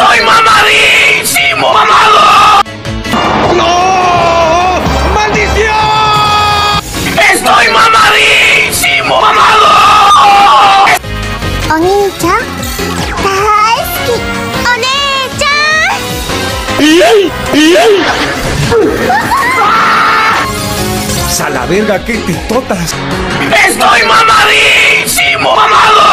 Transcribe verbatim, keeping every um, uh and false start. ¡Estoy mamadísimo! ¡Mamado! ¡No! ¡Maldición! ¡Estoy mamadísimo! ¡Mamado! ¿Oni-chan? ¡Daisuki! ¡One-chan! ¡Salaverga, qué titotas! ¡Estoy mamadísimo! ¡Mamado!